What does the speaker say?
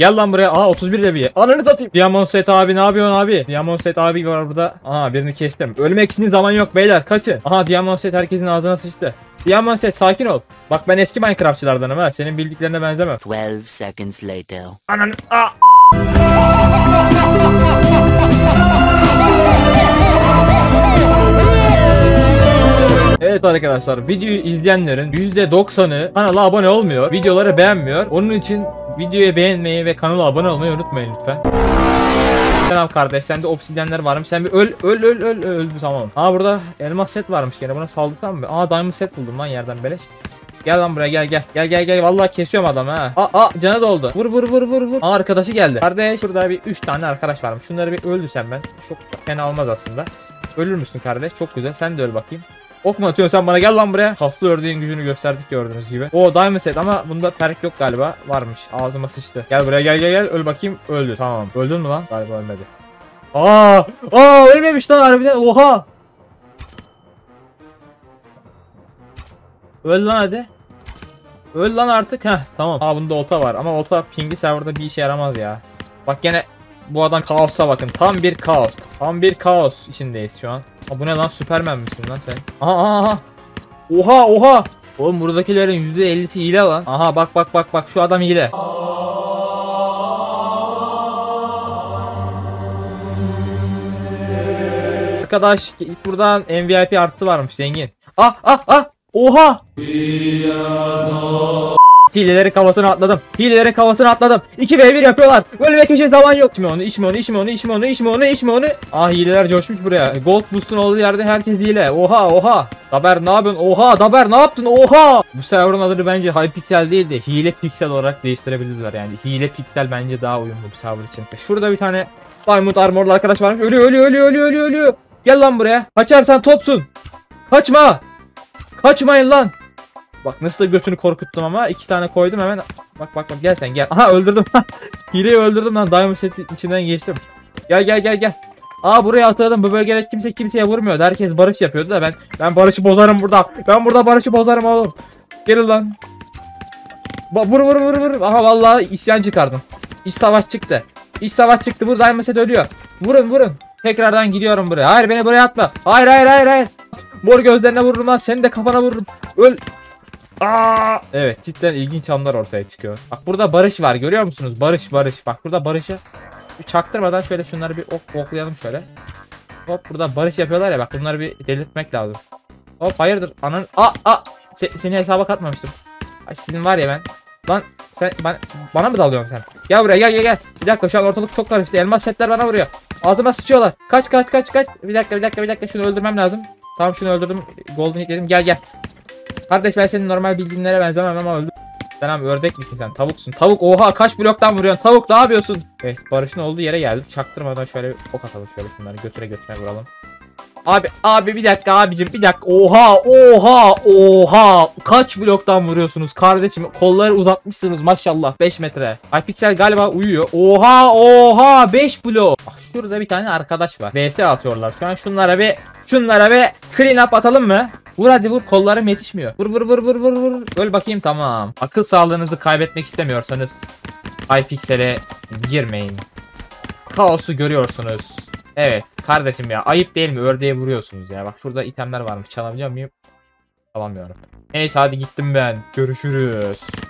Gel lan buraya. Aa 31 leviye. Ananı satayım. Diamond set abi ne yapıyorsun abi? Diamond set abi var burada. Aha birini kestim. Ölmek için zaman yok beyler. Kaçın. Aha Diamond set herkesin ağzına sıçtı. Diamond set sakin ol. Bak ben eski Minecraftçılardanım ha. Senin bildiklerine benzemem. 12 seconds later. Ananı. Aa. Evet arkadaşlar, videoyu izleyenlerin %90'ı kanala abone olmuyor, videoları beğenmiyor. Onun için videoyu beğenmeyi ve kanala abone olmayı unutmayın lütfen. Selam kardeş, sende obsidyenler varmış. Sen bir öl tamam. Aa burada elmas set varmış gene. Buna saldıktan mı? Aa diamond set buldum lan yerden beleş. Gel lan buraya gel. Vallahi kesiyorum adamı ha. Aa canı doldu. Vur. Aa arkadaşı geldi. Kardeş burada bir 3 tane arkadaş varmış. Şunları bir öldürsem ben. Çok fena olmaz aslında. Ölür müsün kardeş? Çok güzel. Sen de öl bakayım. Ok mu atıyorsun sen bana? Gel lan buraya. Kaslı ördeğin gücünü gösterdik gördüğünüz gibi. O diamond set ama bunda perk yok galiba. Varmış. Ağzıma sıçtı. Gel buraya gel. Öl bakayım. Öldü. Tamam. Öldün mü lan? Galiba ölmedi. Aa ölmemiş lan harbiden. Oha. Öl lan hadi. Öl lan artık. Heh tamam. Aa bunda olta var ama olta pingi serverda bir işe yaramaz ya. Bak gene bu adam kaosa bakın. Tam bir kaos. Tam bir kaos içindeyiz şu an. Aa, bu ne lan? Süpermen misin lan sen? Aha. Oha. Oğlum buradakilerin %50'si hile lan. Aha bak şu adam hile. Arkadaş buradan MVP artı varmış zengin. Ah. Oha! Hilelerin kafasını atladım. 2v1 yapıyorlar. Ölmek için zaman yok. İçme onu. Ah hileler coşmuş buraya. Gold boost'un olduğu yerde herkes hile. Oha. Daber ne yapıyorsun? Daber ne yaptın? Bu server'ın adını bence Hypixel değil de hile piksel olarak değiştirebilirler yani. Hile piksel bence daha uyumlu bu server için. Şurada bir tane Diamond armorlu arkadaş varmış. Ölüyor. Gel lan buraya. Kaçarsan topsun. Kaçma. Kaçmayın lan. Bak nasıl da götünü korkuttum ama 2 tane koydum hemen. Bak gel sen gel. Aha öldürdüm. Hileyi öldürdüm lan. Diamond setin içinden geçtim. Gel. Aa buraya atladım. Bu bölgede kimse kimseye vurmuyordu. Herkes barış yapıyordu da ben barışı bozarım burada. Ben burada barışı bozarım oğlum. Gel lan. Vur. Aha vallahi isyan çıkardım. İç savaş çıktı. Bu Diamond set ölüyor. Vurun. Tekrardan gidiyorum buraya. Hayır beni buraya atma. Hayır. Mor gözlerine vururum lan. Senin de kafana vururum. Öl. Aa! Evet cidden ilginç anlar ortaya çıkıyor. Bak burada barış var görüyor musunuz? Barış. Bak burada barışı çaktırmadan şöyle şunları bir oklayalım şöyle. Hop burada barış yapıyorlar ya bak bunları bir delirtmek lazım. Hop hayırdır anan. Aa! Seni hesaba katmamıştım. Ay sizin var ya ben. Lan sen bana mı dalıyorsun sen? Gel buraya gel. Bir dakika şu an ortalık çok karıştı. Elmas setler bana vuruyor. Ağzıma sıçıyorlar. Kaç. Bir dakika şunu öldürmem lazım. Tamam şunu öldürdüm. Golden ekledim. Gel. Kardeş ben senin normal bildiğinlere benzemem ama öldüm. Sen abi ördek misin sen? Tavuksun. Tavuk oha kaç bloktan vuruyorsun? Tavuk ne yapıyorsun? Evet barışın olduğu yere geldik. Çaktırmadan şöyle bir ok atalım şöyle bunları götüre vuralım. Abi bir dakika abicim bir dakika. Oha. Kaç bloktan vuruyorsunuz kardeşim? Kolları uzatmışsınız maşallah 5 metre. Hypixel galiba uyuyor. Oha 5 blok. Bak şurada bir tane arkadaş var. VS atıyorlar. Şu an şunlara bir clean up atalım mı? Vur hadi vur kollarım yetişmiyor. Vur. Öl bakayım tamam. Akıl sağlığınızı kaybetmek istemiyorsanız Hypixel'e girmeyin. Kaosu görüyorsunuz. Evet kardeşim ya ayıp değil mi? Ördeğe vuruyorsunuz ya. Bak şurada itemler varmış. Çalabilecek miyim? Çalamıyorum. Neyse hadi gittim ben. Görüşürüz.